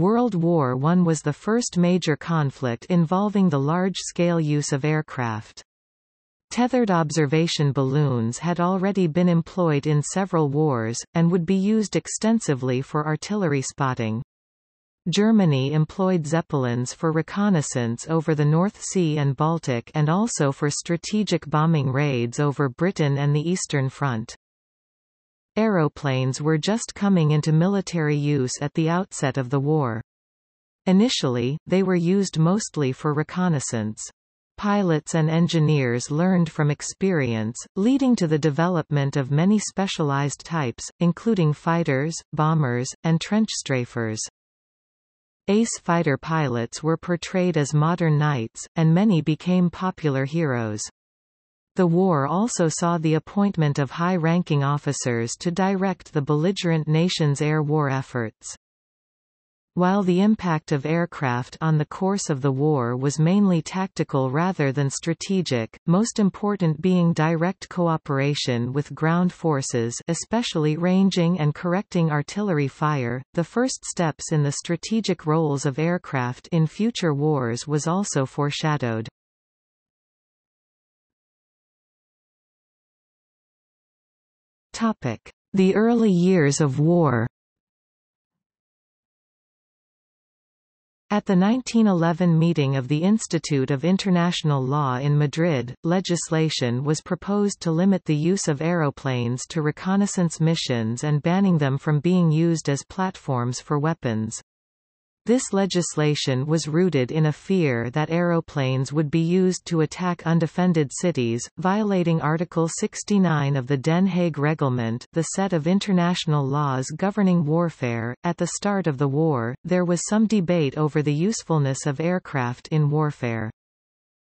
World War I was the first major conflict involving the large-scale use of aircraft. Tethered observation balloons had already been employed in several wars, and would be used extensively for artillery spotting. Germany employed Zeppelins for reconnaissance over the North Sea and Baltic and also for strategic bombing raids over Britain and the Eastern Front. Aeroplanes were just coming into military use at the outset of the war. Initially, they were used mostly for reconnaissance. Pilots and engineers learned from experience, leading to the development of many specialized types, including fighters, bombers, and trench strafers. Ace fighter pilots were portrayed as modern knights, and many became popular heroes. The war also saw the appointment of high-ranking officers to direct the belligerent nation's air war efforts. While the impact of aircraft on the course of the war was mainly tactical rather than strategic, most important being direct cooperation with ground forces, especially ranging and correcting artillery fire, the first steps in the strategic roles of aircraft in future wars was also foreshadowed. The early years of war. At the 1911 meeting of the Institute of International Law in Madrid, legislation was proposed to limit the use of aeroplanes to reconnaissance missions and banning them from being used as platforms for weapons. This legislation was rooted in a fear that aeroplanes would be used to attack undefended cities, violating Article 69 of the Den Haag Reglement, the set of international laws governing warfare. At the start of the war, there was some debate over the usefulness of aircraft in warfare.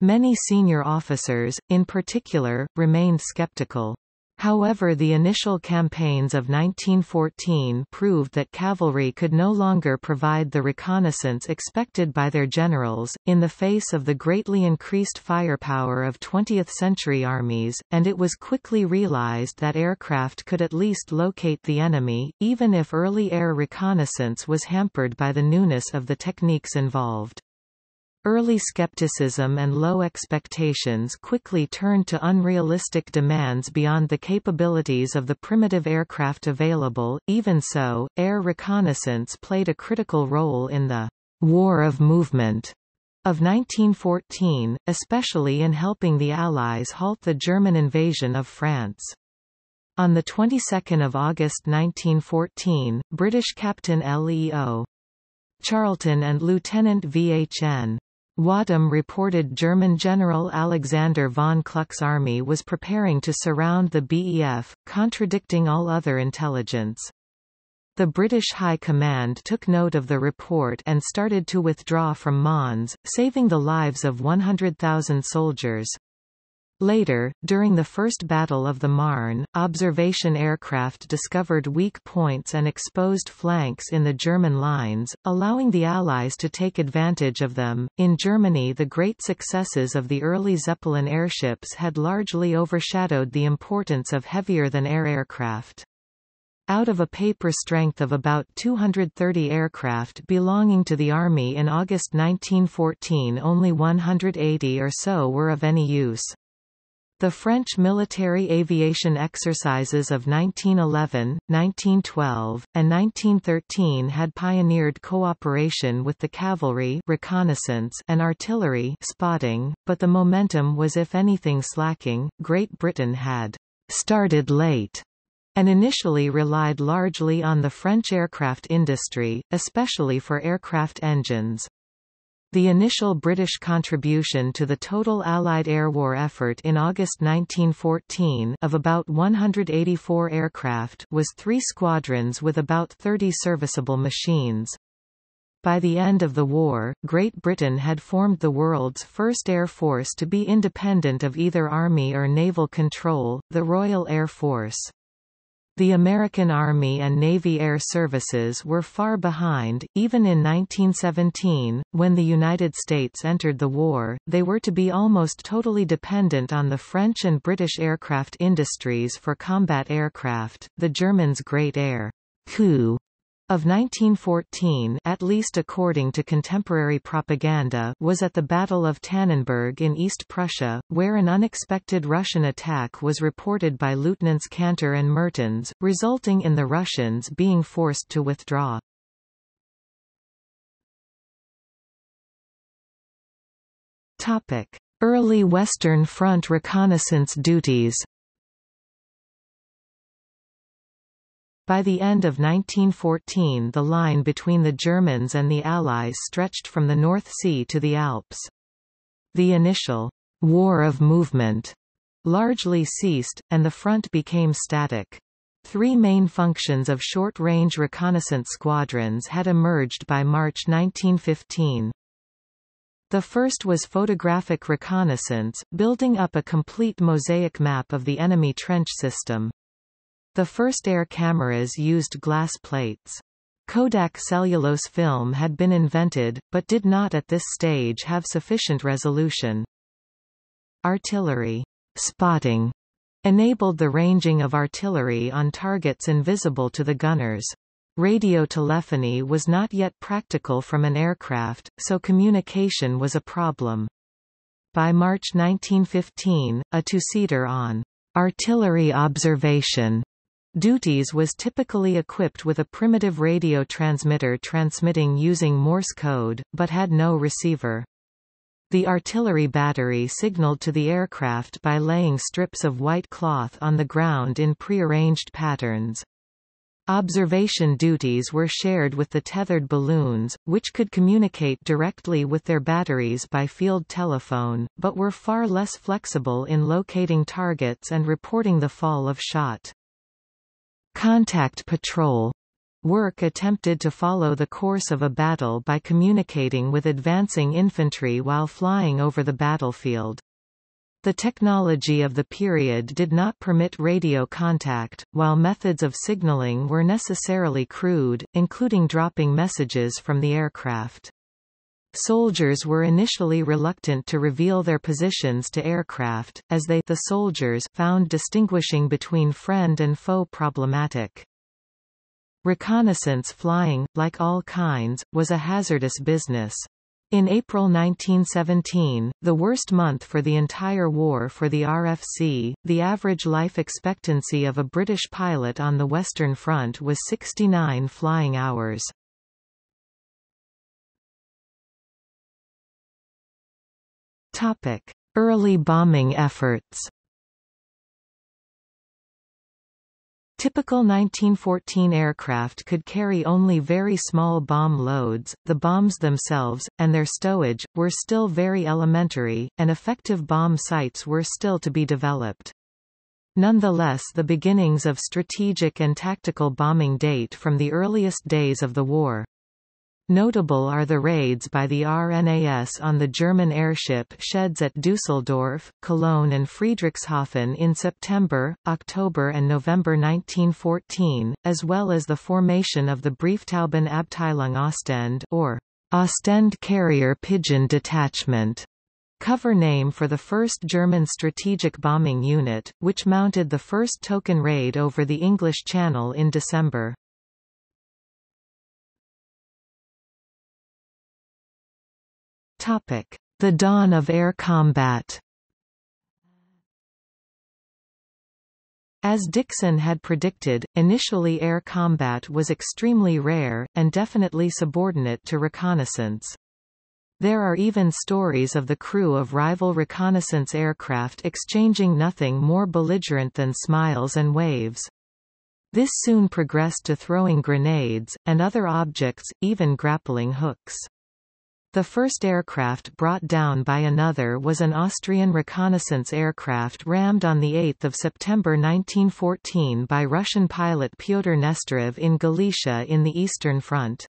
Many senior officers, in particular, remained skeptical. However, the initial campaigns of 1914 proved that cavalry could no longer provide the reconnaissance expected by their generals, in the face of the greatly increased firepower of 20th-century armies, and it was quickly realized that aircraft could at least locate the enemy, even if early air reconnaissance was hampered by the newness of the techniques involved. Early skepticism and low expectations quickly turned to unrealistic demands beyond the capabilities of the primitive aircraft available. Even so, air reconnaissance played a critical role in the War of Movement of 1914, especially in helping the Allies halt the German invasion of France. On the 22nd of August 1914, British Captain Leo Charlton and Lieutenant V. H. N. Wadham reported German General Alexander von Kluck's army was preparing to surround the BEF, contradicting all other intelligence. The British High Command took note of the report and started to withdraw from Mons, saving the lives of 100,000 soldiers. Later, during the First Battle of the Marne, observation aircraft discovered weak points and exposed flanks in the German lines, allowing the Allies to take advantage of them. In Germany, the great successes of the early Zeppelin airships had largely overshadowed the importance of heavier-than-air aircraft. Out of a paper strength of about 230 aircraft belonging to the Army in August 1914, only 180 or so were of any use. The French military aviation exercises of 1911, 1912, and 1913 had pioneered cooperation with the cavalry reconnaissance and artillery spotting, but the momentum was if anything slacking. Great Britain had started late and initially relied largely on the French aircraft industry, especially for aircraft engines. The initial British contribution to the total Allied air war effort in August 1914 of about 184 aircraft was 3 squadrons with about 30 serviceable machines. By the end of the war, Great Britain had formed the world's first air force to be independent of either army or naval control, the Royal Air Force. The American Army and Navy Air Services were far behind. Even in 1917, when the United States entered the war, they were to be almost totally dependent on the French and British aircraft industries for combat aircraft. The Germans' Great Air Coup of 1914, at least according to contemporary propaganda, was at the Battle of Tannenberg in East Prussia, where an unexpected Russian attack was reported by Lieutenants Cantor and Mertens, resulting in the Russians being forced to withdraw. Early Western Front reconnaissance duties. By the end of 1914, the line between the Germans and the Allies stretched from the North Sea to the Alps. The initial war of movement largely ceased, and the front became static. Three main functions of short-range reconnaissance squadrons had emerged by March 1915. The first was photographic reconnaissance, building up a complete mosaic map of the enemy trench system. The first air cameras used glass plates. Kodak cellulose film had been invented, but did not at this stage have sufficient resolution. Artillery spotting enabled the ranging of artillery on targets invisible to the gunners. Radio telephony was not yet practical from an aircraft, so communication was a problem. By March 1915, a two-seater on artillery observation duties was typically equipped with a primitive radio transmitter transmitting using Morse code, but had no receiver. The artillery battery signaled to the aircraft by laying strips of white cloth on the ground in prearranged patterns. Observation duties were shared with the tethered balloons, which could communicate directly with their batteries by field telephone, but were far less flexible in locating targets and reporting the fall of shot. Contact patrol work attempted to follow the course of a battle by communicating with advancing infantry while flying over the battlefield. The technology of the period did not permit radio contact, while methods of signaling were necessarily crude, including dropping messages from the aircraft. Soldiers were initially reluctant to reveal their positions to aircraft, as they, the soldiers, found distinguishing between friend and foe problematic. Reconnaissance flying, like all kinds, was a hazardous business. In April 1917, the worst month for the entire war for the RFC, the average life expectancy of a British pilot on the Western Front was 69 flying hours. Early bombing efforts. Typical 1914 aircraft could carry only very small bomb loads. The bombs themselves, and their stowage, were still very elementary, and effective bomb sites were still to be developed. Nonetheless, the beginnings of strategic and tactical bombing date from the earliest days of the war. Notable are the raids by the RNAS on the German airship sheds at Düsseldorf, Cologne and Friedrichshafen in September, October and November 1914, as well as the formation of the Brieftauben Abteilung Ostend or Ostend Carrier Pigeon Detachment, cover name for the 1st German Strategic Bombing Unit, which mounted the first token raid over the English Channel in December. The dawn of air combat. As Dixon had predicted, initially air combat was extremely rare, and definitely subordinate to reconnaissance. There are even stories of the crew of rival reconnaissance aircraft exchanging nothing more belligerent than smiles and waves. This soon progressed to throwing grenades, and other objects, even grappling hooks. The first aircraft brought down by another was an Austrian reconnaissance aircraft rammed on 8 September 1914 by Russian pilot Pyotr Nesterov in Galicia in the Eastern Front.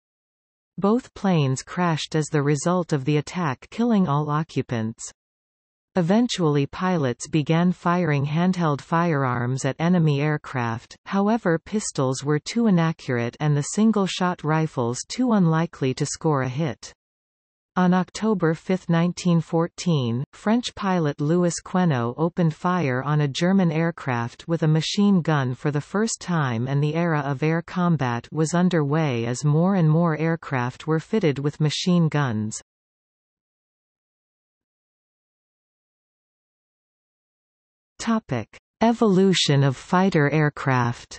Both planes crashed as the result of the attack, killing all occupants. Eventually pilots began firing handheld firearms at enemy aircraft, however pistols were too inaccurate and the single-shot rifles too unlikely to score a hit. On October 5, 1914, French pilot Louis Quenault opened fire on a German aircraft with a machine gun for the first time, and the era of air combat was underway as more and more aircraft were fitted with machine guns. Topic: Evolution of fighter aircraft.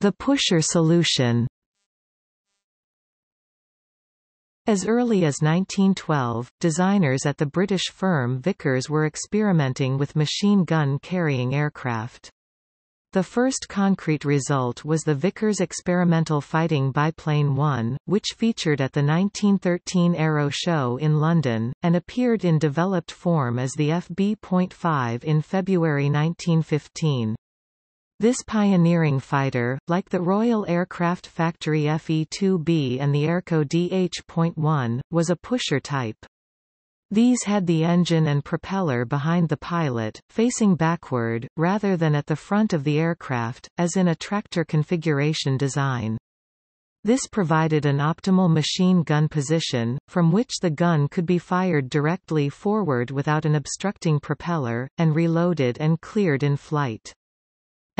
The pusher solution. As early as 1912, designers at the British firm Vickers were experimenting with machine gun carrying aircraft. The first concrete result was the Vickers experimental fighting biplane 1, which featured at the 1913 Aero Show in London, and appeared in developed form as the FB.5 in February 1915. This pioneering fighter, like the Royal Aircraft Factory FE-2B and the Airco DH.1, was a pusher type. These had the engine and propeller behind the pilot, facing backward, rather than at the front of the aircraft, as in a tractor configuration design. This provided an optimal machine gun position, from which the gun could be fired directly forward without an obstructing propeller, and reloaded and cleared in flight.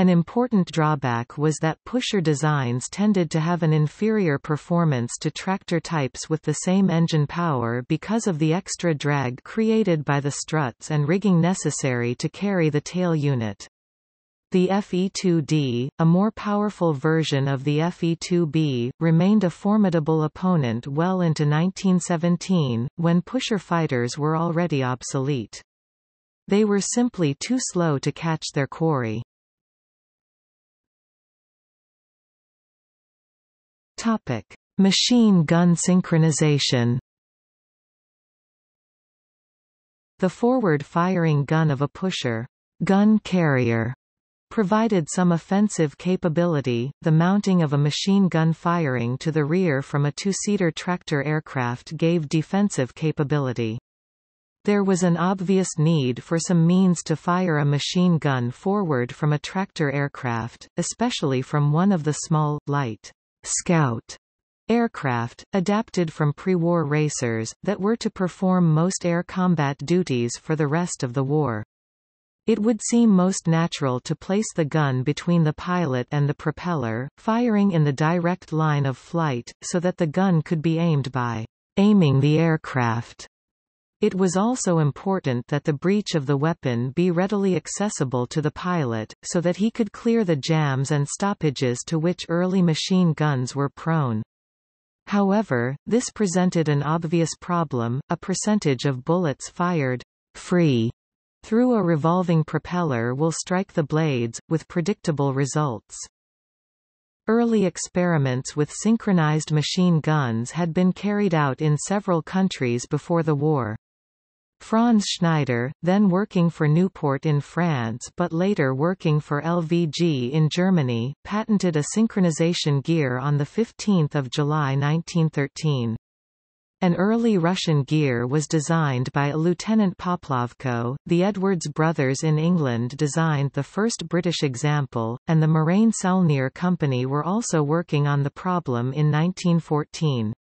An important drawback was that pusher designs tended to have an inferior performance to tractor types with the same engine power because of the extra drag created by the struts and rigging necessary to carry the tail unit. The FE-2D, a more powerful version of the FE-2B, remained a formidable opponent well into 1917, when pusher fighters were already obsolete. They were simply too slow to catch their quarry. Topic: Machine gun synchronization. The forward-firing gun of a pusher gun carrier provided some offensive capability. The mounting of a machine gun firing to the rear from a two-seater tractor aircraft gave defensive capability. There was an obvious need for some means to fire a machine gun forward from a tractor aircraft, especially from one of the small, light Scout aircraft, adapted from pre-war racers, that were to perform most air combat duties for the rest of the war. It would seem most natural to place the gun between the pilot and the propeller, firing in the direct line of flight, so that the gun could be aimed by aiming the aircraft. It was also important that the breech of the weapon be readily accessible to the pilot, so that he could clear the jams and stoppages to which early machine guns were prone. However, this presented an obvious problem: a percentage of bullets fired free through a revolving propeller will strike the blades, with predictable results. Early experiments with synchronized machine guns had been carried out in several countries before the war. Franz Schneider, then working for Nieuport in France but later working for LVG in Germany, patented a synchronization gear on 15 July 1913. An early Russian gear was designed by Lieutenant Poplovko, the Edwards brothers in England designed the first British example, and the Morane-Saulnier Company were also working on the problem in 1914.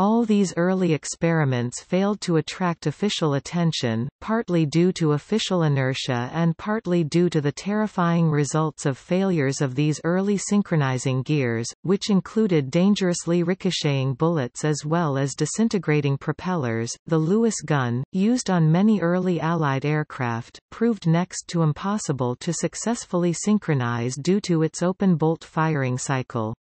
All these early experiments failed to attract official attention, partly due to official inertia and partly due to the terrifying results of failures of these early synchronizing gears, which included dangerously ricocheting bullets as well as disintegrating propellers. The Lewis gun, used on many early Allied aircraft, proved next to impossible to successfully synchronize due to its open bolt firing cycle.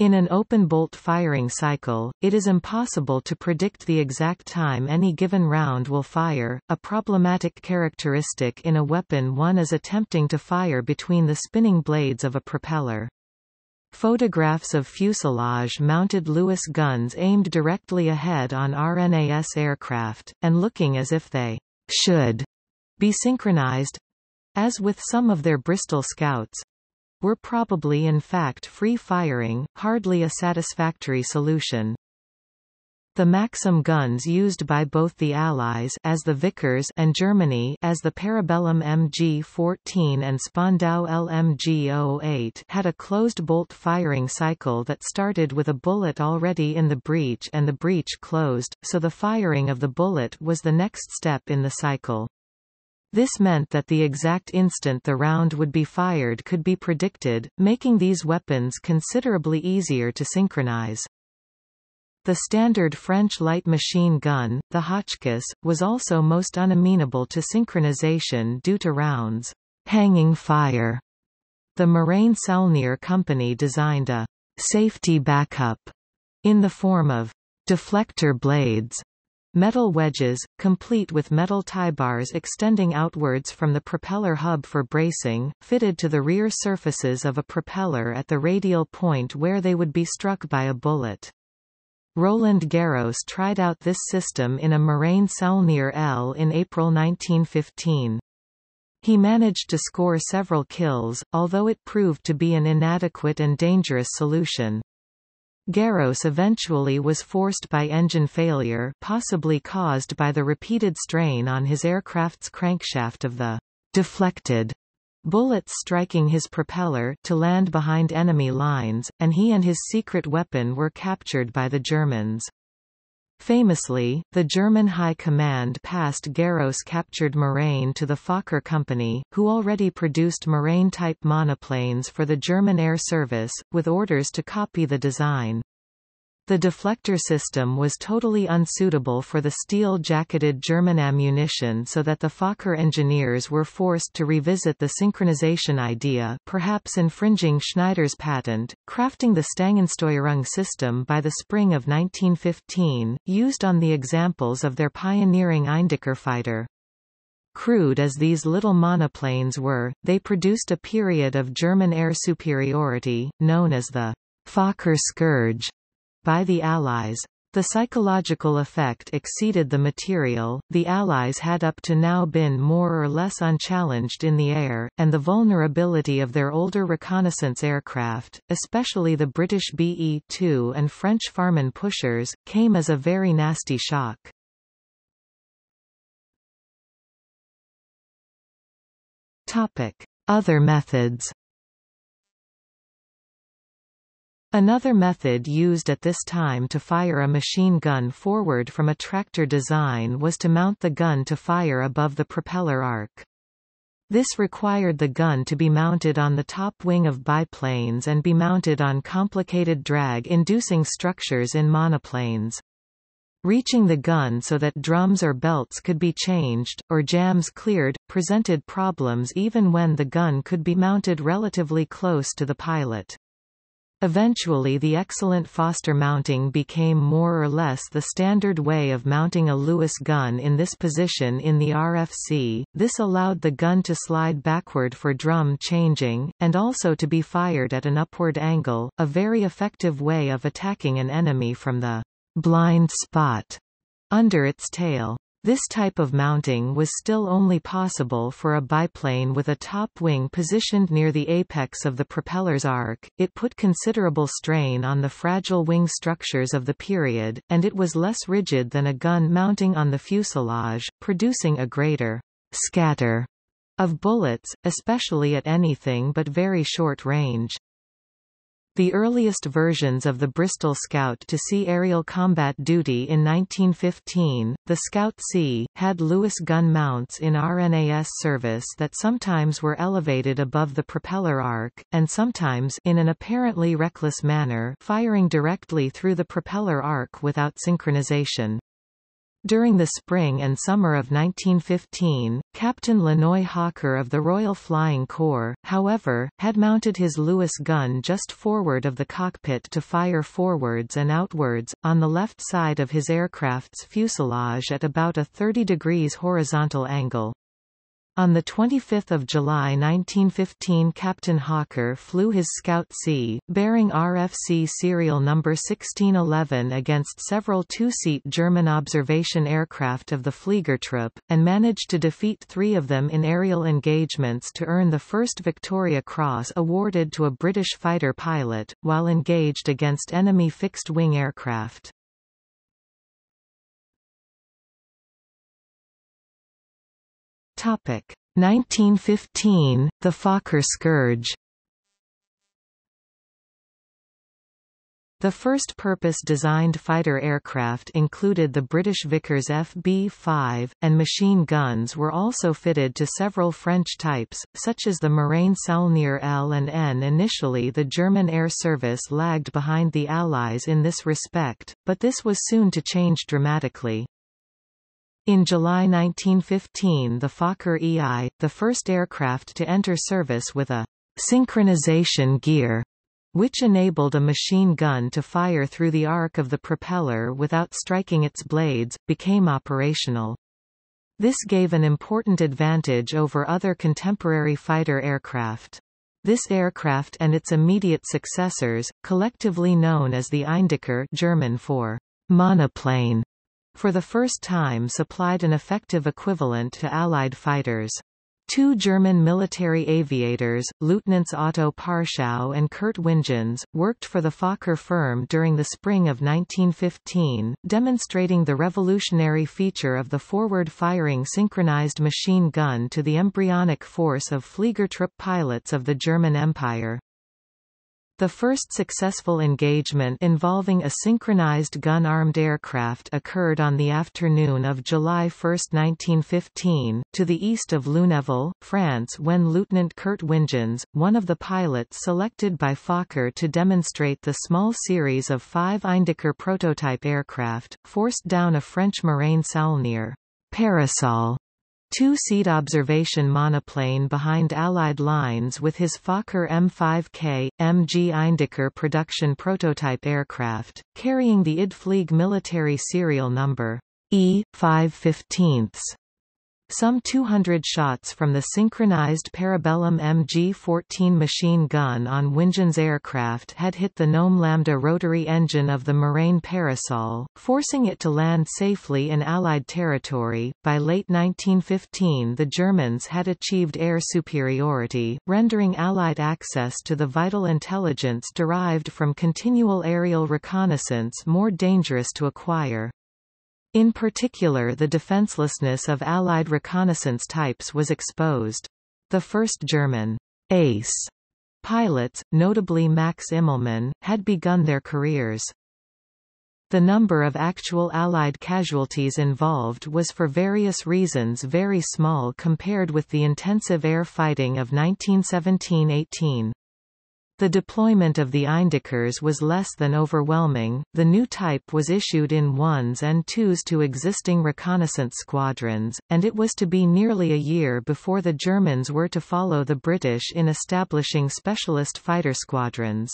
In an open-bolt firing cycle, it is impossible to predict the exact time any given round will fire. A problematic characteristic in a weapon one is attempting to fire between the spinning blades of a propeller. Photographs of fuselage-mounted Lewis guns aimed directly ahead on RNAS aircraft, and looking as if they should be synchronized, as with some of their Bristol Scouts, were probably in fact free firing, hardly a satisfactory solution. The Maxim guns used by both the Allies as the Vickers and Germany as the Parabellum MG14 and Spandau LMG08 had a closed-bolt firing cycle that started with a bullet already in the breech and the breech closed, so the firing of the bullet was the next step in the cycle. This meant that the exact instant the round would be fired could be predicted, making these weapons considerably easier to synchronize. The standard French light machine gun, the Hotchkiss, was also most unamenable to synchronization due to rounds' hanging fire. The Morane-Saulnier company designed a safety backup in the form of deflector blades, metal wedges, complete with metal tie bars extending outwards from the propeller hub for bracing, fitted to the rear surfaces of a propeller at the radial point where they would be struck by a bullet. Roland Garros tried out this system in a Morane-Saulnier L in April 1915. He managed to score several kills, although it proved to be an inadequate and dangerous solution. Garros eventually was forced by engine failure, possibly caused by the repeated strain on his aircraft's crankshaft of the deflected bullets striking his propeller, to land behind enemy lines, and he and his secret weapon were captured by the Germans. Famously, the German High Command passed Garros' captured Morane to the Fokker Company, who already produced Morane-type monoplanes for the German Air Service, with orders to copy the design. The deflector system was totally unsuitable for the steel-jacketed German ammunition, so that the Fokker engineers were forced to revisit the synchronization idea, perhaps infringing Schneider's patent, crafting the Stangensteuerung system by the spring of 1915, used on the examples of their pioneering Eindecker fighter. Crude as these little monoplanes were, they produced a period of German air superiority, known as the Fokker Scourge by the Allies. The psychological effect exceeded the material. The Allies had up to now been more or less unchallenged in the air, and the vulnerability of their older reconnaissance aircraft, especially the British BE-2 and French Farman pushers, came as a very nasty shock. Other methods. Another method used at this time to fire a machine gun forward from a tractor design was to mount the gun to fire above the propeller arc. This required the gun to be mounted on the top wing of biplanes and be mounted on complicated drag-inducing structures in monoplanes. Reaching the gun so that drums or belts could be changed, or jams cleared, presented problems even when the gun could be mounted relatively close to the pilot. Eventually the excellent Foster mounting became more or less the standard way of mounting a Lewis gun in this position in the RFC. This allowed the gun to slide backward for drum changing, and also to be fired at an upward angle, a very effective way of attacking an enemy from the blind spot under its tail. This type of mounting was still only possible for a biplane with a top wing positioned near the apex of the propeller's arc. It put considerable strain on the fragile wing structures of the period, and it was less rigid than a gun mounting on the fuselage, producing a greater scatter of bullets, especially at anything but very short range. The earliest versions of the Bristol Scout to see aerial combat duty in 1915, the Scout C, had Lewis gun mounts in RNAS service that sometimes were elevated above the propeller arc, and sometimes, in an apparently reckless manner, firing directly through the propeller arc without synchronization. During the spring and summer of 1915, Captain Lanoe Hawker of the Royal Flying Corps, however, had mounted his Lewis gun just forward of the cockpit to fire forwards and outwards, on the left side of his aircraft's fuselage at about a 30 degrees horizontal angle. On 25 July 1915, Captain Hawker flew his Scout C, bearing RFC serial number 1611, against several two-seat German observation aircraft of the Fliegertruppe, and managed to defeat three of them in aerial engagements to earn the first Victoria Cross awarded to a British fighter pilot, while engaged against enemy fixed-wing aircraft. 1915, the Fokker Scourge. The first purpose-designed fighter aircraft included the British Vickers FB-5, and machine guns were also fitted to several French types, such as the Morane-Saulnier L and N. Initially the German air service lagged behind the Allies in this respect, but this was soon to change dramatically. In July 1915 the Fokker EI, the first aircraft to enter service with a synchronization gear, which enabled a machine gun to fire through the arc of the propeller without striking its blades, became operational. This gave an important advantage over other contemporary fighter aircraft. This aircraft and its immediate successors, collectively known as the Eindecker, German for monoplane, for the first time supplied an effective equivalent to Allied fighters. Two German military aviators, Lieutenants Otto Parschau and Kurt Wintgens, worked for the Fokker firm during the spring of 1915, demonstrating the revolutionary feature of the forward-firing synchronized machine gun to the embryonic force of Fliegertrupp pilots of the German Empire. The first successful engagement involving a synchronized gun-armed aircraft occurred on the afternoon of July 1, 1915, to the east of Luneville, France, when Lieutenant Kurt Wintgens, one of the pilots selected by Fokker to demonstrate the small series of 5 Eindecker prototype aircraft, forced down a French Morane-Saulnier Parasol two-seat observation monoplane behind Allied lines with his Fokker M5K, MG Eindecker production prototype aircraft, carrying the Idflieg military serial number E5/15. Some 200 shots from the synchronized Parabellum MG14 machine gun on Wintgens aircraft had hit the Gnome Lambda rotary engine of the Morane Parasol, forcing it to land safely in Allied territory. By late 1915, the Germans had achieved air superiority, rendering Allied access to the vital intelligence derived from continual aerial reconnaissance more dangerous to acquire. In particular, the defenselessness of Allied reconnaissance types was exposed. The first German ace pilots, notably Max Immelmann, had begun their careers. The number of actual Allied casualties involved was for various reasons very small compared with the intensive air fighting of 1917–18. The deployment of the Eindeckers was less than overwhelming. The new type was issued in 1s and 2s to existing reconnaissance squadrons, and it was to be nearly a year before the Germans were to follow the British in establishing specialist fighter squadrons.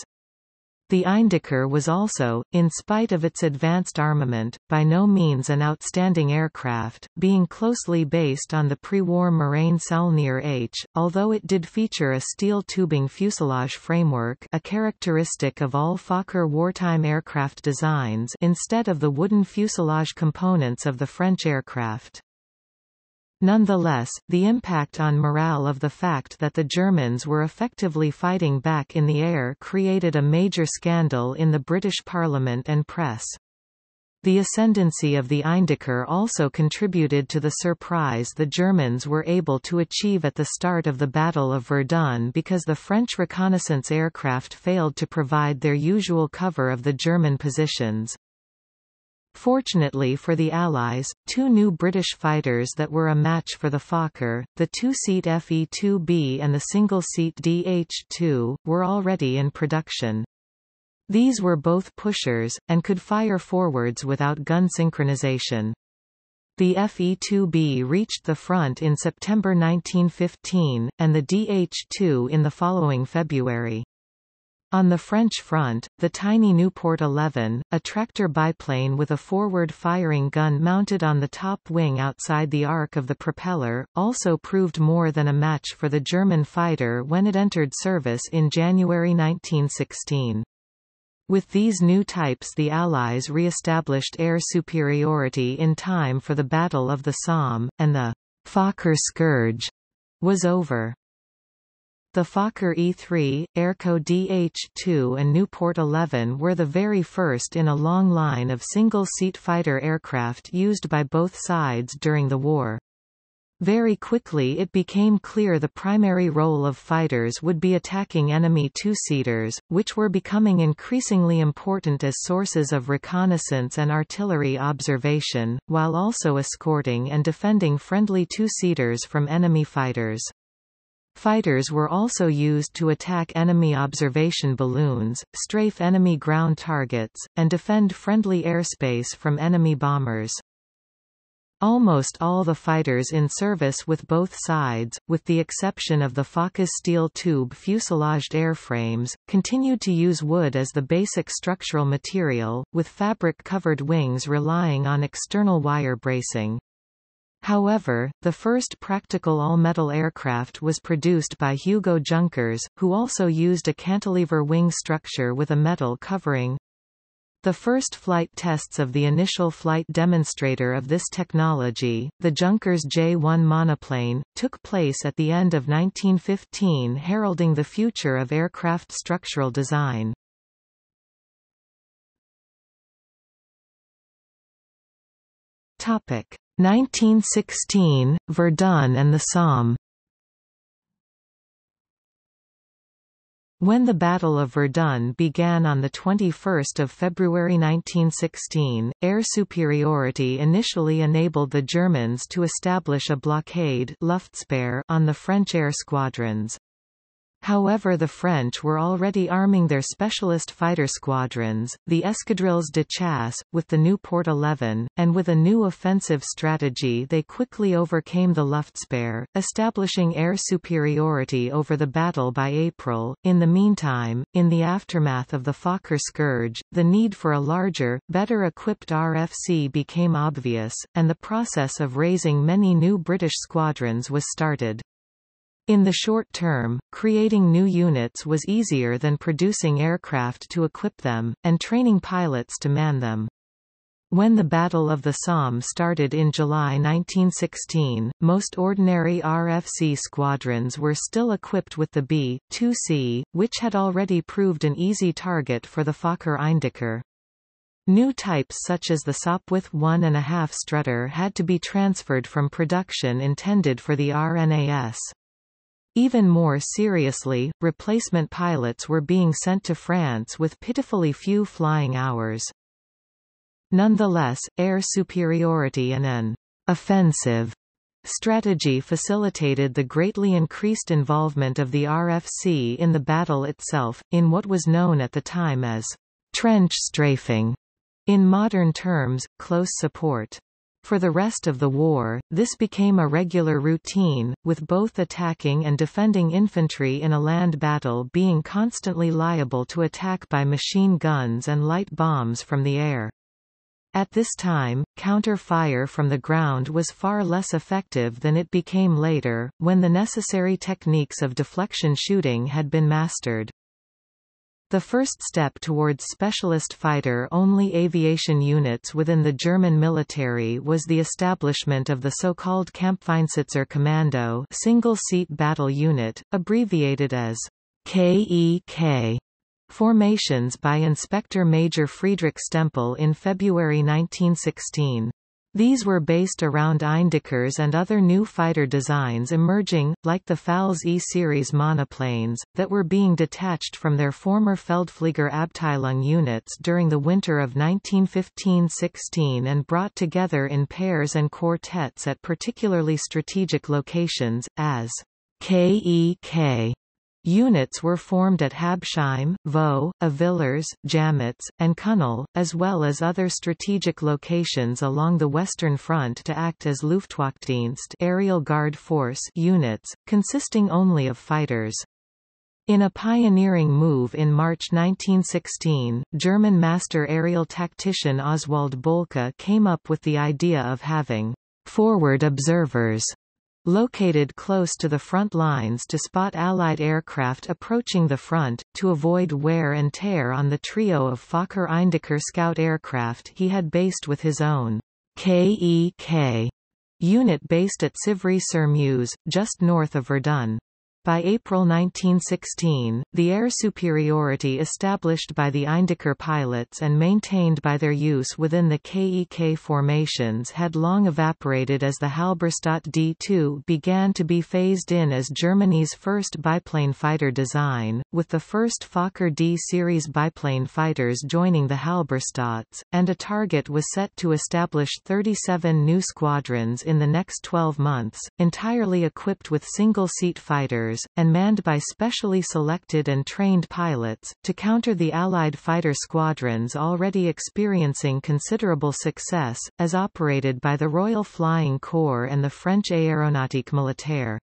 The Eindecker was also, in spite of its advanced armament, by no means an outstanding aircraft, being closely based on the pre-war Morane-Saulnier H, although it did feature a steel tubing fuselage framework, a characteristic of all Fokker wartime aircraft designs, instead of the wooden fuselage components of the French aircraft. Nonetheless, the impact on morale of the fact that the Germans were effectively fighting back in the air created a major scandal in the British Parliament and press. The ascendancy of the Eindecker also contributed to the surprise the Germans were able to achieve at the start of the Battle of Verdun because the French reconnaissance aircraft failed to provide their usual cover of the German positions. Fortunately for the Allies, two new British fighters that were a match for the Fokker, the two-seat FE-2B and the single-seat DH-2, were already in production. These were both pushers, and could fire forwards without gun synchronization. The FE-2B reached the front in September 1915, and the DH-2 in the following February. On the French front, the tiny Nieuport 11, a tractor biplane with a forward-firing gun mounted on the top wing outside the arc of the propeller, also proved more than a match for the German fighter when it entered service in January 1916. With these new types the Allies re-established air superiority in time for the Battle of the Somme, and the Fokker Scourge was over. The Fokker E3, Airco DH-2 and Nieuport 11 were the very first in a long line of single-seat fighter aircraft used by both sides during the war. Very quickly it became clear the primary role of fighters would be attacking enemy two-seaters, which were becoming increasingly important as sources of reconnaissance and artillery observation, while also escorting and defending friendly two-seaters from enemy fighters. Fighters were also used to attack enemy observation balloons, strafe enemy ground targets, and defend friendly airspace from enemy bombers. Almost all the fighters in service with both sides, with the exception of the Fokker steel tube fuselaged airframes, continued to use wood as the basic structural material, with fabric-covered wings relying on external wire bracing. However, the first practical all-metal aircraft was produced by Hugo Junkers, who also used a cantilever wing structure with a metal covering. The first flight tests of the initial flight demonstrator of this technology, the Junkers J-1 monoplane, took place at the end of 1915, heralding the future of aircraft structural design. Topic: 1916, Verdun and the Somme. When the Battle of Verdun began on 21 February 1916, air superiority initially enabled the Germans to establish a blockade Luftsperre on the French air squadrons. However, the French were already arming their specialist fighter squadrons, the Escadrilles de Chasse, with the Nieuport 11, and with a new offensive strategy they quickly overcame the Luftsperre, establishing air superiority over the battle by April. In the meantime, in the aftermath of the Fokker Scourge, the need for a larger, better equipped RFC became obvious, and the process of raising many new British squadrons was started. In the short term, creating new units was easier than producing aircraft to equip them, and training pilots to man them. When the Battle of the Somme started in July 1916, most ordinary RFC squadrons were still equipped with the BE-2C, which had already proved an easy target for the Fokker Eindecker. New types such as the Sopwith 1.5 Strutter had to be transferred from production intended for the RNAS. Even more seriously, replacement pilots were being sent to France with pitifully few flying hours. Nonetheless, air superiority and an offensive strategy facilitated the greatly increased involvement of the RFC in the battle itself, in what was known at the time as trench strafing, in modern terms, close support. For the rest of the war, this became a regular routine, with both attacking and defending infantry in a land battle being constantly liable to attack by machine guns and light bombs from the air. At this time, counter-fire from the ground was far less effective than it became later, when the necessary techniques of deflection shooting had been mastered. The first step towards specialist fighter-only aviation units within the German military was the establishment of the so-called Kampfeinsitzer Kommando single-seat battle unit, abbreviated as KEK, formations by Inspector Major Friedrich Stempel in February 1916. These were based around Eindeckers and other new fighter designs emerging, like the Fals E-series monoplanes, that were being detached from their former Feldflieger Abteilung units during the winter of 1915-16 and brought together in pairs and quartets at particularly strategic locations, as KEK. Units were formed at Habsheim, Vaux, Avillers, Jametz, and Kunnel, as well as other strategic locations along the Western Front to act as Luftwachtdienst aerial guard force units, consisting only of fighters. In a pioneering move in March 1916, German master aerial tactician Oswald Boelke came up with the idea of having forward observers located close to the front lines to spot Allied aircraft approaching the front, to avoid wear and tear on the trio of Fokker Eindecker scout aircraft he had based with his own KEK unit based at Civry-sur-Meuse, just north of Verdun. By April 1916, the air superiority established by the Eindecker pilots and maintained by their use within the KEK formations had long evaporated as the Halberstadt D-2 began to be phased in as Germany's first biplane fighter design, with the first Fokker D-series biplane fighters joining the Halberstadts, and a target was set to establish 37 new squadrons in the next 12 months, entirely equipped with single-seat fighters, and manned by specially selected and trained pilots, to counter the Allied fighter squadrons already experiencing considerable success, as operated by the Royal Flying Corps and the French Aéronautique Militaire.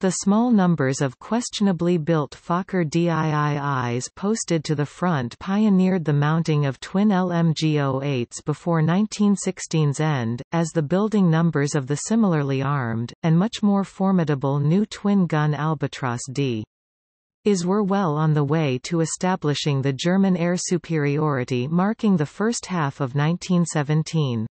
The small numbers of questionably built Fokker D.VIIs posted to the front pioneered the mounting of twin LMG08s before 1916's end, as the building numbers of the similarly armed, and much more formidable new twin-gun Albatross D.VIIs were well on the way to establishing the German air superiority marking the first half of 1917.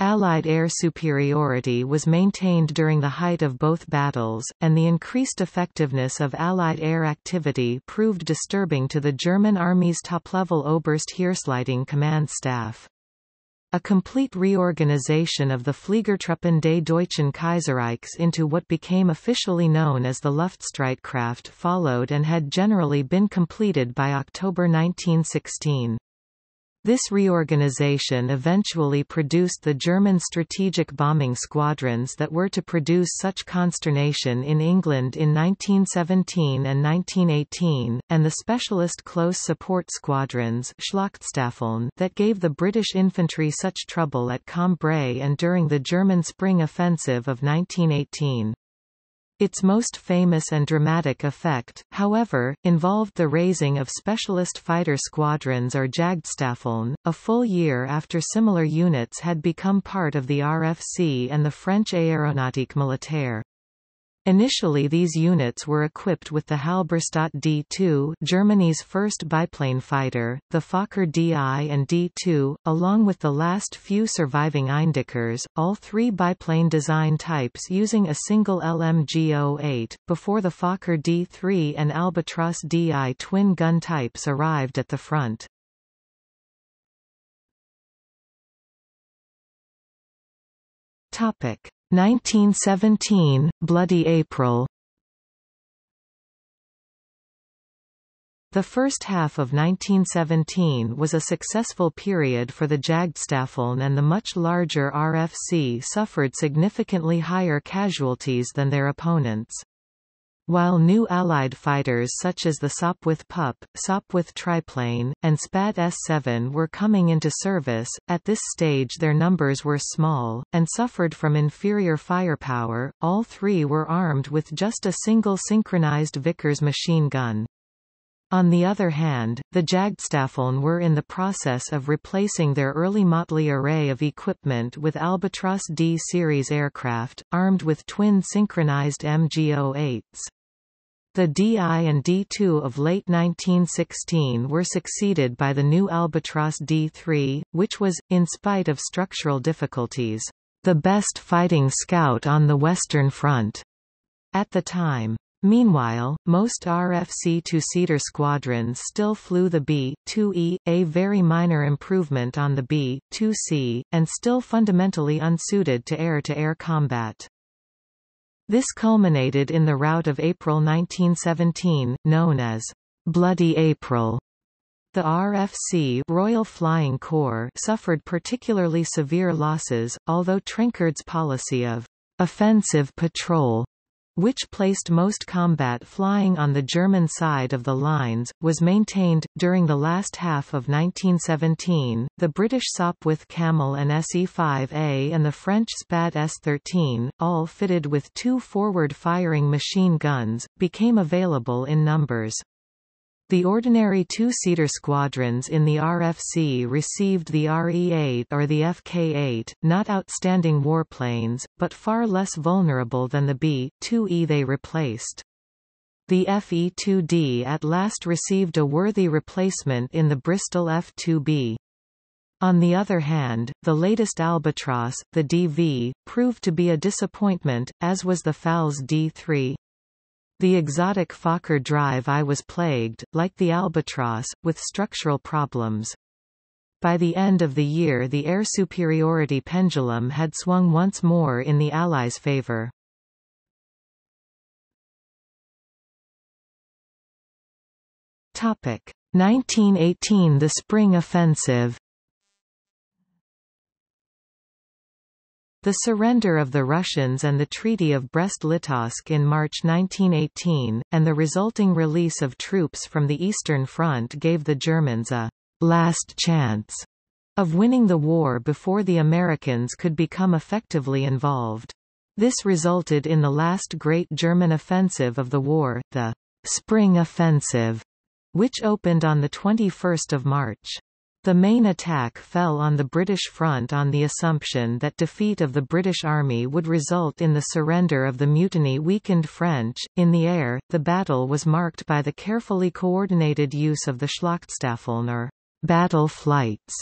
Allied air superiority was maintained during the height of both battles, and the increased effectiveness of Allied air activity proved disturbing to the German Army's top-level Oberst-Heeresleitung command staff. A complete reorganization of the Fliegertruppen des Deutschen Kaiserreichs into what became officially known as the Luftstreitkraft followed and had generally been completed by October 1916. This reorganization eventually produced the German strategic bombing squadrons that were to produce such consternation in England in 1917 and 1918, and the specialist close support squadrons Schlachtstaffeln that gave the British infantry such trouble at Cambrai and during the German Spring Offensive of 1918. Its most famous and dramatic effect, however, involved the raising of specialist fighter squadrons or Jagdstaffeln, a full year after similar units had become part of the RFC and the French Aéronautique Militaire. Initially these units were equipped with the Halberstadt D-2, Germany's first biplane fighter, the Fokker D.I and D-2, along with the last few surviving Eindeckers, all three biplane design types using a single LMG08, before the Fokker D-3 and Albatross D.I twin-gun types arrived at the front. Topic: 1917, Bloody April. The first half of 1917 was a successful period for the Jagdstaffeln, and the much larger RFC suffered significantly higher casualties than their opponents. While new Allied fighters such as the Sopwith Pup, Sopwith Triplane, and Spad S-7 were coming into service, at this stage their numbers were small, and suffered from inferior firepower. All three were armed with just a single synchronized Vickers machine gun. On the other hand, the Jagdstaffeln were in the process of replacing their early motley array of equipment with Albatross D-series aircraft, armed with twin synchronized MG08s. The D.I and D-2 of late 1916 were succeeded by the new Albatross D-3, which was, in spite of structural difficulties, the best fighting scout on the Western Front at the time. Meanwhile, most RFC two-seater squadrons still flew the B-2E, a very minor improvement on the B-2C, and still fundamentally unsuited to air combat. This culminated in the rout of April 1917, known as Bloody April. The RFC Royal Flying Corps suffered particularly severe losses, although Trenchard's policy of offensive patrol, which placed most combat flying on the German side of the lines, was maintained. During the last half of 1917, the British Sopwith Camel and SE-5A and the French Spad S-13, all fitted with two forward-firing machine guns, became available in numbers. The ordinary two-seater squadrons in the RFC received the RE-8 or the FK-8, not outstanding warplanes, but far less vulnerable than the B-2E they replaced. The FE-2D at last received a worthy replacement in the Bristol F-2B. On the other hand, the latest Albatross, the D.V, proved to be a disappointment, as was the Fowles D-3. The exotic Fokker drive I was plagued, like the Albatross, with structural problems. By the end of the year the air superiority pendulum had swung once more in the Allies' favor. Topic 1918: The Spring Offensive. The surrender of the Russians and the Treaty of Brest-Litovsk in March 1918, and the resulting release of troops from the Eastern Front gave the Germans a last chance of winning the war before the Americans could become effectively involved. This resulted in the last great German offensive of the war, the Spring Offensive, which opened on 21 March. The main attack fell on the British front on the assumption that defeat of the British army would result in the surrender of the mutiny-weakened French. In the air, the battle was marked by the carefully coordinated use of the Schlachtstaffeln or battle flights,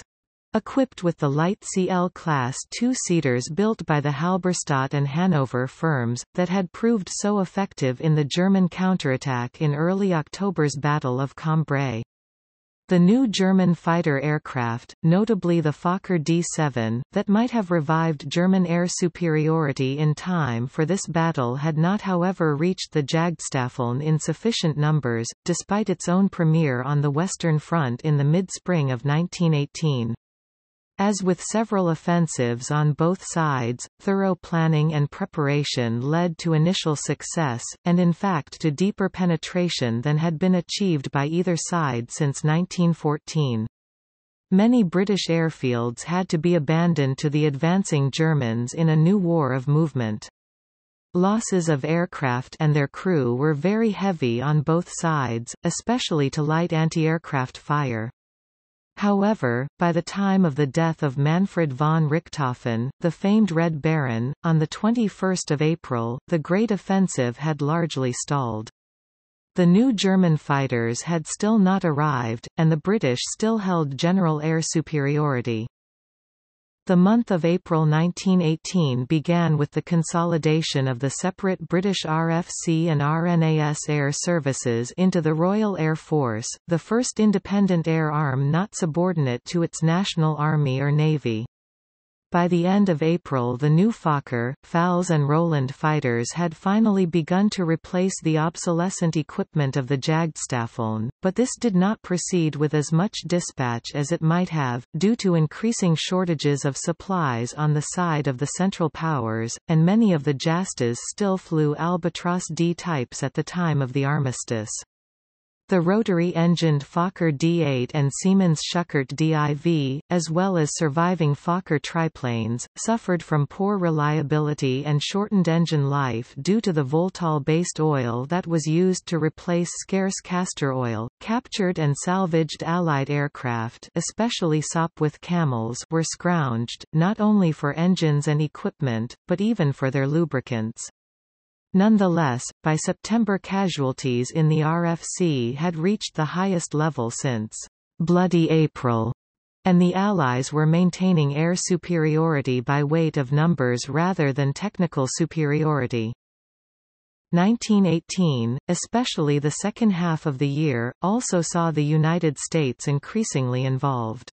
equipped with the light CL class two-seaters built by the Halberstadt and Hanover firms, that had proved so effective in the German counterattack in early October's Battle of Cambrai. The new German fighter aircraft, notably the Fokker D.VII, that might have revived German air superiority in time for this battle had not however reached the Jagdstaffeln in sufficient numbers, despite its own premiere on the Western Front in the mid-spring of 1918. As with several offensives on both sides, thorough planning and preparation led to initial success, and in fact to deeper penetration than had been achieved by either side since 1914. Many British airfields had to be abandoned to the advancing Germans in a new war of movement. Losses of aircraft and their crew were very heavy on both sides, especially to light anti-aircraft fire. However, by the time of the death of Manfred von Richthofen, the famed Red Baron, on 21 April, the Great Offensive had largely stalled. The new German fighters had still not arrived, and the British still held general air superiority. The month of April 1918 began with the consolidation of the separate British RFC and RNAS air services into the Royal Air Force, the first independent air arm not subordinate to its national army or navy. By the end of April the new Fokker, Fowles and Roland fighters had finally begun to replace the obsolescent equipment of the Jagdstaffeln, but this did not proceed with as much dispatch as it might have, due to increasing shortages of supplies on the side of the Central Powers, and many of the JASTAs still flew Albatross D types at the time of the armistice. The rotary-engined Fokker D.VIII and Siemens Schuckert D.IV, as well as surviving Fokker triplanes, suffered from poor reliability and shortened engine life due to the Voltal-based oil that was used to replace scarce castor oil. Captured and salvaged Allied aircraft, especially Sopwith Camels, were scrounged, not only for engines and equipment, but even for their lubricants. Nonetheless, by September casualties in the RFC had reached the highest level since Bloody April, and the Allies were maintaining air superiority by weight of numbers rather than technical superiority. 1918, especially the second half of the year, also saw the United States increasingly involved.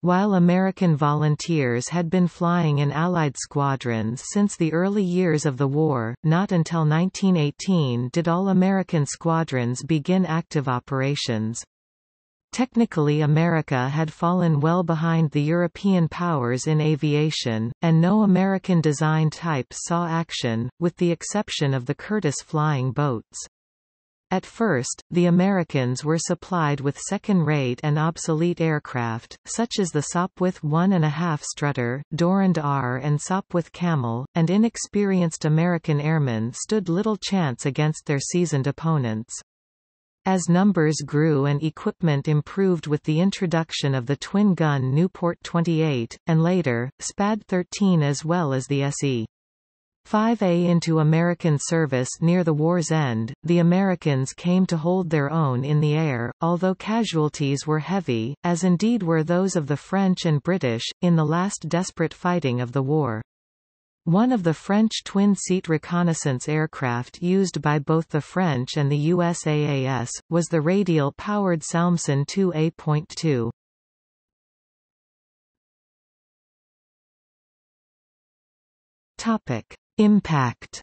While American volunteers had been flying in Allied squadrons since the early years of the war, not until 1918 did all American squadrons begin active operations. Technically, America had fallen well behind the European powers in aviation, and no American design types saw action, with the exception of the Curtiss flying boats. At first, the Americans were supplied with second-rate and obsolete aircraft, such as the Sopwith 1.5 Strutter, Dorand R and Sopwith Camel, and inexperienced American airmen stood little chance against their seasoned opponents. As numbers grew and equipment improved with the introduction of the twin-gun Nieuport 28, and later, SPAD 13 as well as the SE-5A into American service near the war's end, the Americans came to hold their own in the air, although casualties were heavy, as indeed were those of the French and British, in the last desperate fighting of the war. One of the French twin-seat reconnaissance aircraft used by both the French and the USAAS, was the radial-powered Salmson 2A.2. Impact.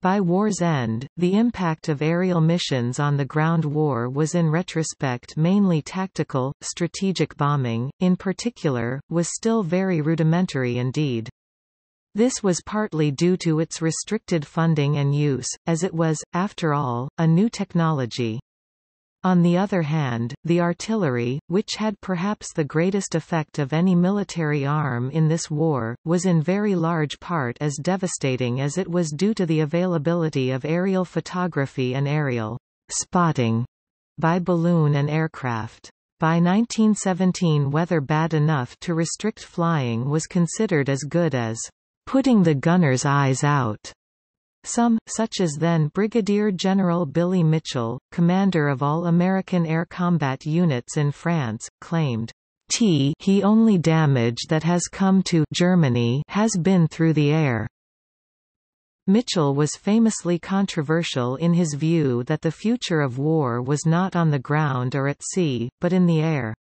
By war's end, the impact of aerial missions on the ground war was in retrospect mainly tactical. Strategic bombing, in particular, was still very rudimentary indeed. This was partly due to its restricted funding and use, as it was, after all, a new technology. On the other hand, the artillery, which had perhaps the greatest effect of any military arm in this war, was in very large part as devastating as it was due to the availability of aerial photography and aerial spotting by balloon and aircraft. By 1917, weather bad enough to restrict flying was considered as good as putting the gunner's eyes out. Some, such as then Brigadier General Billy Mitchell, commander of all American air combat units in France, claimed, "The only damage that has come to Germany has been through the air." Mitchell was famously controversial in his view that the future of war was not on the ground or at sea, but in the air.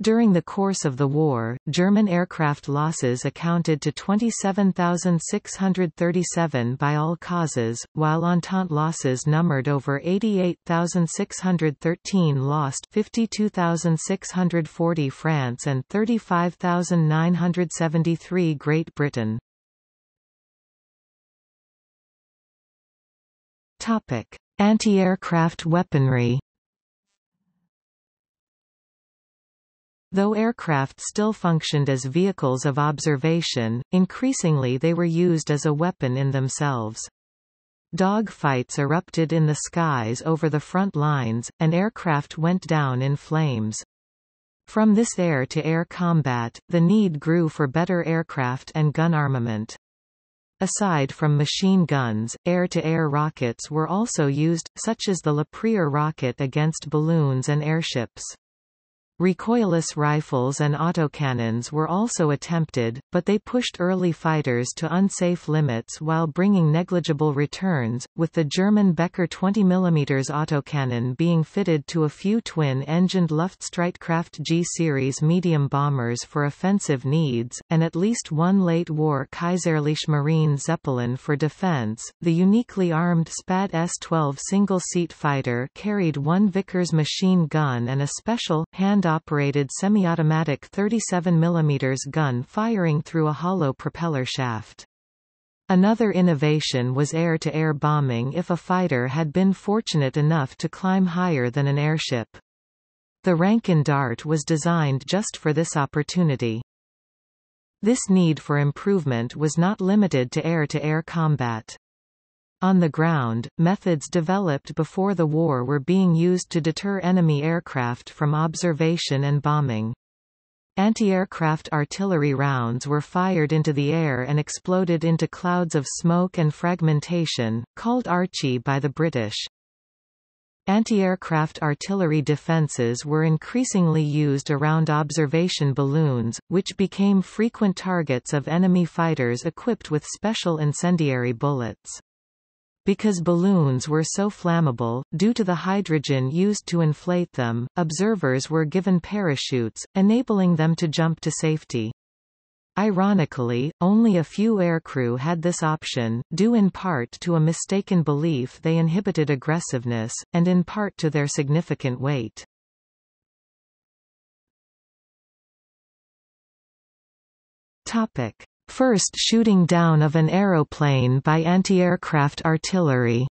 During the course of the war, German aircraft losses accounted to 27,637 by all causes, while Entente losses numbered over 88,613 lost 52,640 France and 35,973 Great Britain. Anti-aircraft weaponry. Though aircraft still functioned as vehicles of observation, increasingly they were used as a weapon in themselves. Dogfights erupted in the skies over the front lines, and aircraft went down in flames. From this air-to-air combat, the need grew for better aircraft and gun armament. Aside from machine guns, air-to-air rockets were also used, such as the Lapierre rocket against balloons and airships. Recoilless rifles and autocannons were also attempted, but they pushed early fighters to unsafe limits while bringing negligible returns, with the German Becker 20mm autocannon being fitted to a few twin-engined Luftstreitkraft G-series medium bombers for offensive needs, and at least one late-war Kaiserliche Marine Zeppelin for defense. The uniquely armed SPAD S-12 single-seat fighter carried one Vickers machine gun and a special, hand-operated semi-automatic 37mm gun firing through a hollow propeller shaft. Another innovation was air-to-air bombing if a fighter had been fortunate enough to climb higher than an airship. The Rankin dart was designed just for this opportunity. This need for improvement was not limited to air combat. On the ground, methods developed before the war were being used to deter enemy aircraft from observation and bombing. Anti-aircraft artillery rounds were fired into the air and exploded into clouds of smoke and fragmentation, called Archie by the British. Anti-aircraft artillery defenses were increasingly used around observation balloons, which became frequent targets of enemy fighters equipped with special incendiary bullets. Because balloons were so flammable, due to the hydrogen used to inflate them, observers were given parachutes, enabling them to jump to safety. Ironically, only a few aircrew had this option, due in part to a mistaken belief they inhibited aggressiveness, and in part to their significant weight. First shooting down of an aeroplane by anti-aircraft artillery.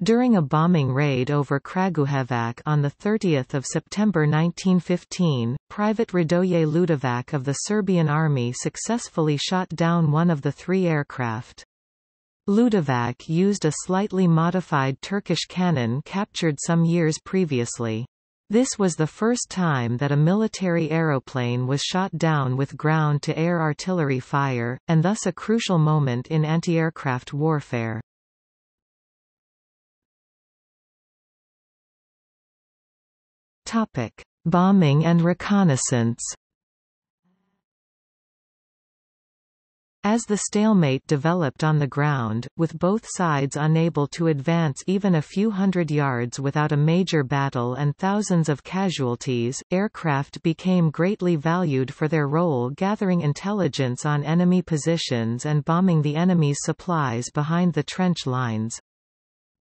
During a bombing raid over Kragujevac on 30 September 1915, Private Radoje Ludovac of the Serbian Army successfully shot down one of the three aircraft. Ludovac used a slightly modified Turkish cannon captured some years previously. This was the first time that a military aeroplane was shot down with ground-to-air artillery fire, and thus a crucial moment in anti-aircraft warfare. Bombing and reconnaissance. As the stalemate developed on the ground, with both sides unable to advance even a few hundred yards without a major battle and thousands of casualties, aircraft became greatly valued for their role gathering intelligence on enemy positions and bombing the enemy's supplies behind the trench lines.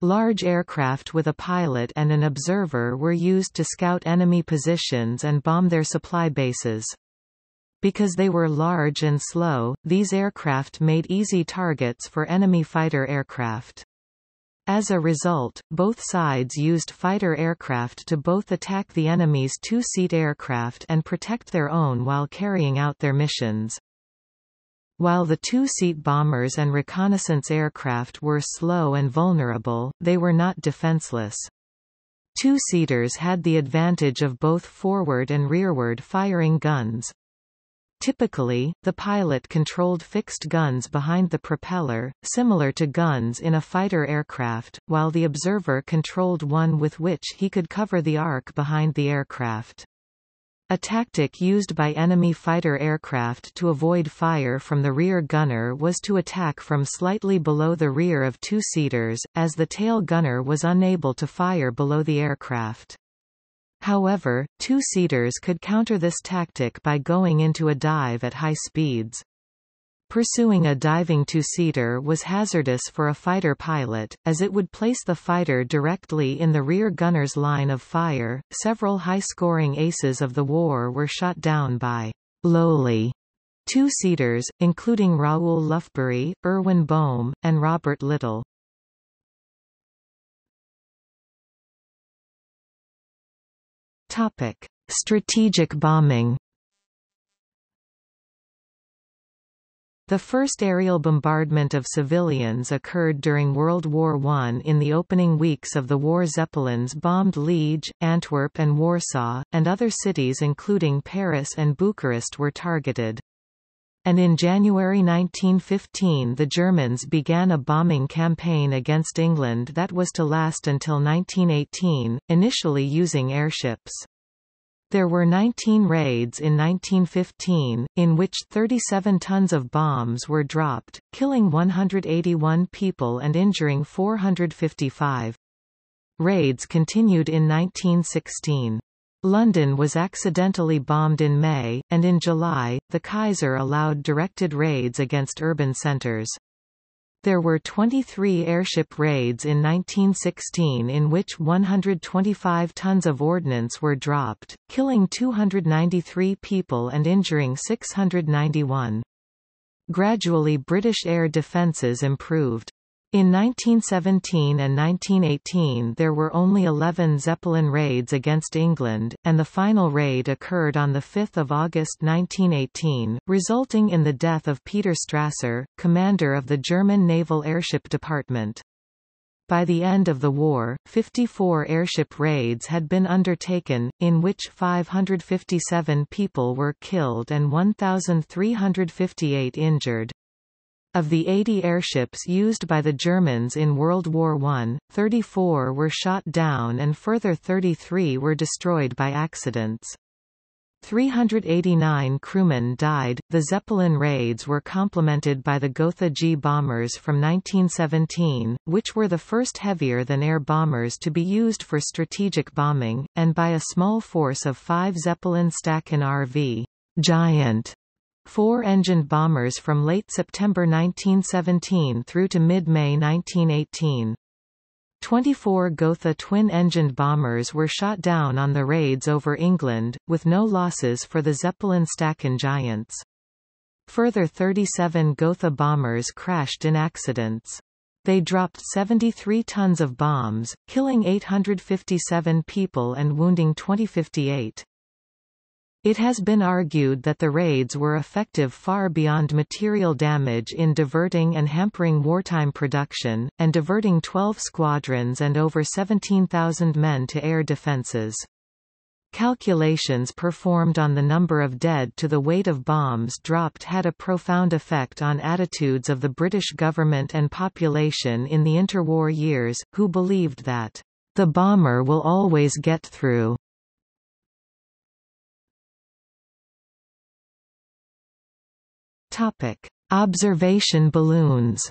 Large aircraft with a pilot and an observer were used to scout enemy positions and bomb their supply bases. Because they were large and slow, these aircraft made easy targets for enemy fighter aircraft. As a result, both sides used fighter aircraft to both attack the enemy's two-seat aircraft and protect their own while carrying out their missions. While the two-seat bombers and reconnaissance aircraft were slow and vulnerable, they were not defenseless. Two-seaters had the advantage of both forward and rearward firing guns. Typically, the pilot controlled fixed guns behind the propeller, similar to guns in a fighter aircraft, while the observer controlled one with which he could cover the arc behind the aircraft. A tactic used by enemy fighter aircraft to avoid fire from the rear gunner was to attack from slightly below the rear of two-seaters, as the tail gunner was unable to fire below the aircraft. However, two-seaters could counter this tactic by going into a dive at high speeds. Pursuing a diving two-seater was hazardous for a fighter pilot, as it would place the fighter directly in the rear gunner's line of fire. Several high-scoring aces of the war were shot down by lowly two-seaters, including Raoul Lufbery, Erwin Boehm, and Robert Little. Topic: Strategic bombing. The first aerial bombardment of civilians occurred during World War I. In the opening weeks of the war, Zeppelins bombed Liege, Antwerp and Warsaw, and other cities including Paris and Bucharest were targeted. And in January 1915 the Germans began a bombing campaign against England that was to last until 1918, initially using airships. There were 19 raids in 1915, in which 37 tons of bombs were dropped, killing 181 people and injuring 455. Raids continued in 1916. London was accidentally bombed in May, and in July, the Kaiser allowed directed raids against urban centres. There were 23 airship raids in 1916 in which 125 tons of ordnance were dropped, killing 293 people and injuring 691. Gradually British air defences improved. In 1917 and 1918 there were only 11 Zeppelin raids against England, and the final raid occurred on 5 August 1918, resulting in the death of Peter Strasser, commander of the German Naval Airship Department. By the end of the war, 54 airship raids had been undertaken, in which 557 people were killed and 1,358 injured. Of the 80 airships used by the Germans in World War I, 34 were shot down and further 33 were destroyed by accidents. 389 crewmen died. The Zeppelin raids were complemented by the Gotha G bombers from 1917, which were the first heavier-than-air bombers to be used for strategic bombing, and by a small force of 5 Zeppelin Staaken RV Giant four-engined bombers from late September 1917 through to mid-May 1918. 24 Gotha twin-engined bombers were shot down on the raids over England, with no losses for the Zeppelin Staaken Giants. Further 37 Gotha bombers crashed in accidents. They dropped 73 tons of bombs, killing 857 people and wounding 2,058. It has been argued that the raids were effective far beyond material damage in diverting and hampering wartime production, and diverting 12 squadrons and over 17,000 men to air defenses. Calculations performed on the number of dead to the weight of bombs dropped had a profound effect on attitudes of the British government and population in the interwar years, who believed that, "The bomber will always get through." Topic: Observation balloons.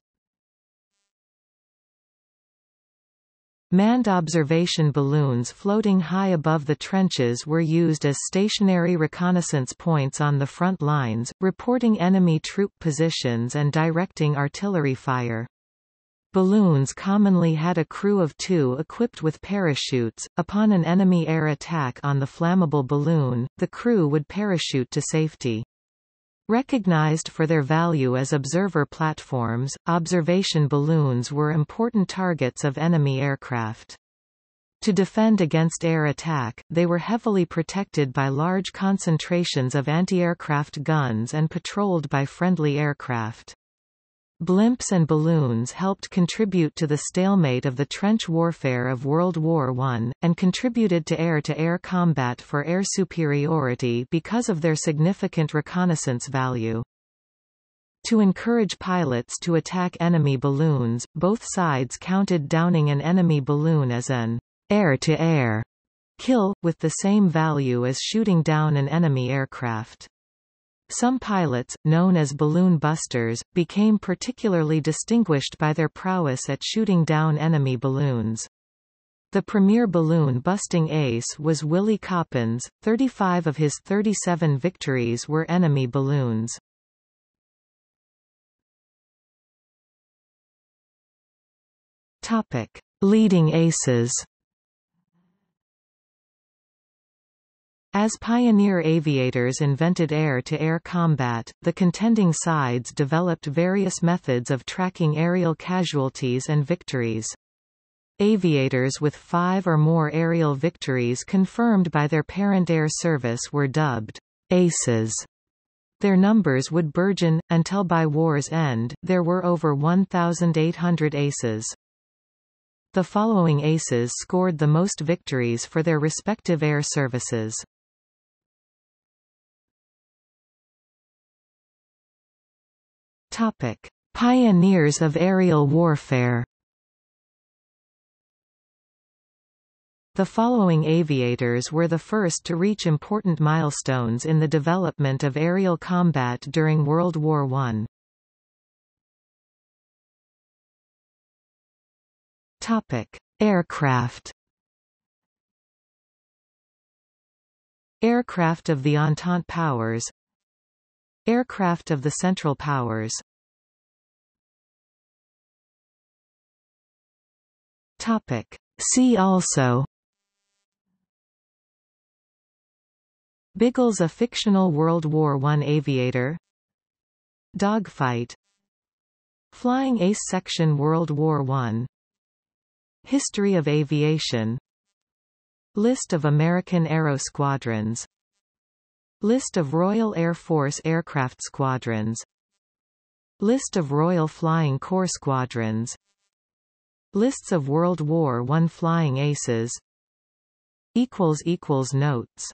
Manned observation balloons floating high above the trenches were used as stationary reconnaissance points on the front lines, reporting enemy troop positions and directing artillery fire. Balloons commonly had a crew of 2 equipped with parachutes. Upon an enemy air attack on the flammable balloon, the crew would parachute to safety. Recognized for their value as observer platforms, observation balloons were important targets of enemy aircraft. To defend against air attack, they were heavily protected by large concentrations of anti-aircraft guns and patrolled by friendly aircraft. Blimps and balloons helped contribute to the stalemate of the trench warfare of World War I, and contributed to air combat for air superiority because of their significant reconnaissance value. To encourage pilots to attack enemy balloons, both sides counted downing an enemy balloon as an air-to-air kill, with the same value as shooting down an enemy aircraft. Some pilots, known as balloon busters, became particularly distinguished by their prowess at shooting down enemy balloons. The premier balloon busting ace was Willie Coppins. 35 of his 37 victories were enemy balloons. Topic: Leading aces. As pioneer aviators invented air-to-air combat, the contending sides developed various methods of tracking aerial casualties and victories. Aviators with 5 or more aerial victories confirmed by their parent air service were dubbed aces. Their numbers would burgeon, until by war's end, there were over 1,800 aces. The following aces scored the most victories for their respective air services. Pioneers of aerial warfare. The following aviators were the first to reach important milestones in the development of aerial combat during World War I. Aircraft. Aircraft of the Entente Powers. Aircraft of the Central Powers. See also: Biggles, a fictional World War I aviator. Dogfight. Flying Ace Section, World War I. History of aviation. List of American aero squadrons. List of Royal Air Force aircraft squadrons. List of Royal Flying Corps squadrons. Lists of World War I flying aces. == Notes